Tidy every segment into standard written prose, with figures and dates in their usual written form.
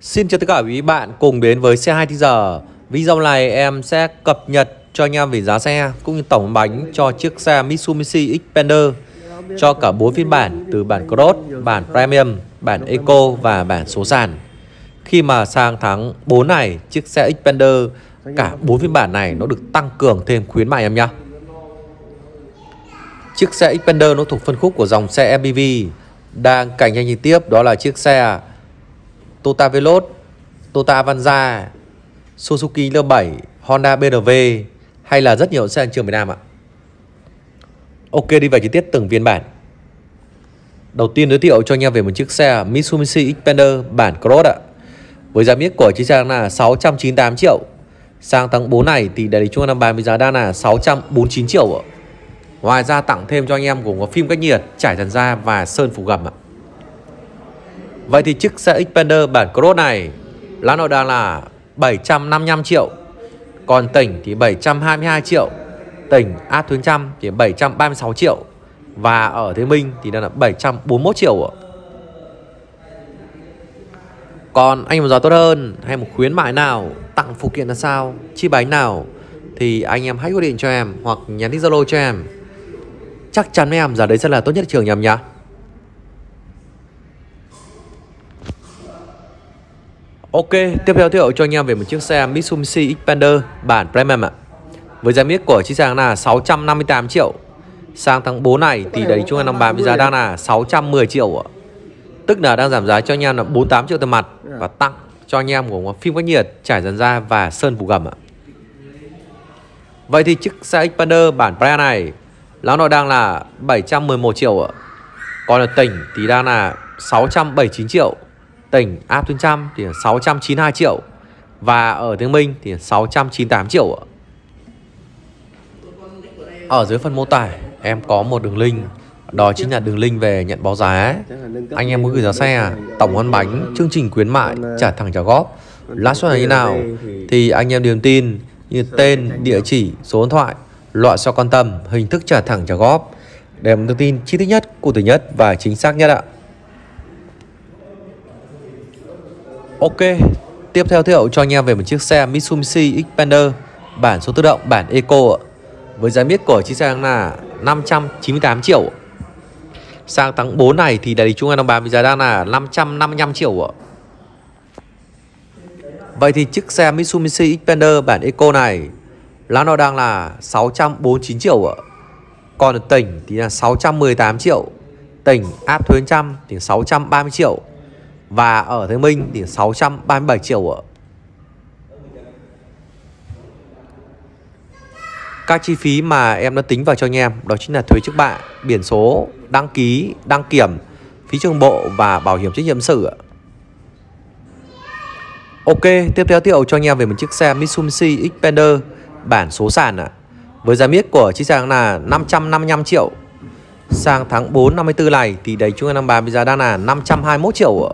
Xin chào tất cả quý bạn cùng đến với xe 2TG. Video này em sẽ cập nhật cho anh em về giá xe cũng như tổng bánh cho chiếc xe Mitsubishi Xpander cho cả 4 phiên bản, từ bản Cross, bản Premium, bản Eco và bản số sàn. Khi mà sang tháng 4 này, chiếc xe Xpander cả 4 phiên bản này nó được tăng cường thêm khuyến mại em nhá. Chiếc xe Xpander nó thuộc phân khúc của dòng xe MPV đang cạnh tranh liên tiếp, đó là chiếc xe Toyota Vios, Toyota Avanza, Suzuki X7, Honda BRV hay là rất nhiều xe trên thị trường Việt Nam ạ. Ok, đi vào chi tiết từng phiên bản. Đầu tiên giới thiệu cho anh em về một chiếc xe Mitsubishi Xpander bản Cross ạ. Với giá miết của chiếc xe là 698 triệu. Sang tháng 4 này thì đại lý chúng ta đang bán với giá đang là 649 triệu ạ. Ngoài ra tặng thêm cho anh em gồm có phim cách nhiệt, trải trần da và sơn phủ gầm ạ. Vậy thì chiếc xe Xpander bản Cross này giá nội đang là 755 triệu. Còn tỉnh thì 722 triệu. Tỉnh áp thuế trăm thì 736 triệu. Và ở Thế Minh thì đang là 741 triệu ạ. Còn anh một giá tốt hơn hay một khuyến mại nào, tặng phụ kiện là sao, chi bánh nào thì anh em hãy gọi điện cho em hoặc nhắn tin Zalo cho em. Chắc chắn với em giá đấy sẽ là tốt nhất trường em nhá. Ok, tiếp theo giới thiệu cho anh em về một chiếc xe Mitsubishi Xpander bản Premium ạ. Với giá miết của chiếc xe là 658 triệu. Sang tháng 4 này thì đấy chúng em đang bán với giá đang là 610 triệu ạ. Tức là đang giảm giá cho anh em là 48 triệu tiền mặt và tặng cho anh em của phim cách nhiệt, trải dàn da và sơn phủ gầm ạ. Vậy thì chiếc xe Xpander bản Premium này giá nó đang là 711 triệu ạ. Còn ở tỉnh thì đang là 679 triệu. Tỉnh áp thuế trăm thì 692 triệu. Và ở Thế Minh thì 698 triệu ạ. Ở dưới phần mô tả em có một đường link, đó chính là đường link về nhận báo giá. Anh em muốn gửi giá xe, tổng ăn bánh, chương trình khuyến mại, trả thẳng trả góp, lãi suất là như nào thì anh em điền tin như tên, địa chỉ, số điện thoại, loại xe quan tâm, hình thức trả thẳng trả góp để một thông tin chi tiết nhất, cụ thể nhất và chính xác nhất ạ. Ok, tiếp theo giới thiệu cho anh em về một chiếc xe Mitsubishi Xpander bản số tự động, bản Eco ạ. Với giá miết của chiếc xe là 598 triệu. Sang tháng 4 này thì đại lý chúng em đang bán với giá đang là 555 triệu ạ. Vậy thì chiếc xe Mitsubishi Xpander bản Eco này giá nó đang là 649 triệu ạ. Còn ở tỉnh thì là 618 triệu. Tỉnh áp thuế trăm thì 630 triệu. Và ở Thế Minh thì 637 triệu ạ. Các chi phí mà em đã tính vào cho anh em đó chính là thuế trước bạ, biển số, đăng ký, đăng kiểm, phí trường bộ và bảo hiểm trách nhiệm sự ạ. Ok, tiếp theo giới thiệu cho anh em về một chiếc xe Mitsubishi Xpander bản số sàn ạ. Với giá miết của chiếc xe là 555 triệu. Sang tháng 4 năm 24 này thì đấy chúng em đang bán với giá đang là 521 triệu ạ.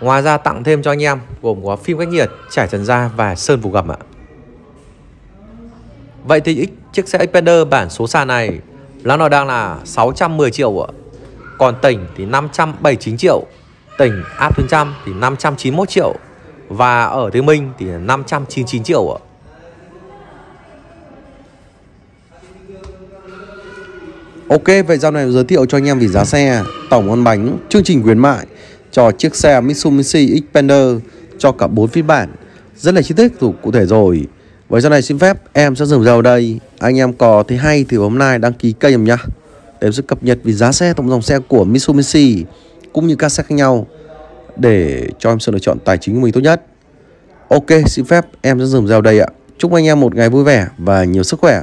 Ngoài ra tặng thêm cho anh em gồm có phim cách nhiệt, trải trần da và sơn phủ gầm ạ. Vậy thì chiếc xe Xpander bản số sàn này giá nó đang là 610 triệu ạ. Còn tỉnh thì 579 triệu. Tỉnh áp thuế trăm thì 591 triệu. Và ở Thế Minh thì 599 triệu ạ. Ok, vậy dạo này giới thiệu cho anh em về giá xe, tổng ăn bánh, chương trình khuyến mại cho chiếc xe Mitsubishi Xpander cho cả 4 phiên bản. Rất là chi tiết cụ thể rồi. Với dạo này xin phép em sẽ dừng video ở đây. Anh em có thấy hay thì hôm nay đăng ký kênh em nhá. Để em sẽ cập nhật về giá xe, tổng dòng xe của Mitsubishi cũng như các xe khác nhau để cho em sự lựa chọn tài chính của mình tốt nhất. Ok, xin phép em sẽ dừng video ở đây ạ. Chúc anh em một ngày vui vẻ và nhiều sức khỏe.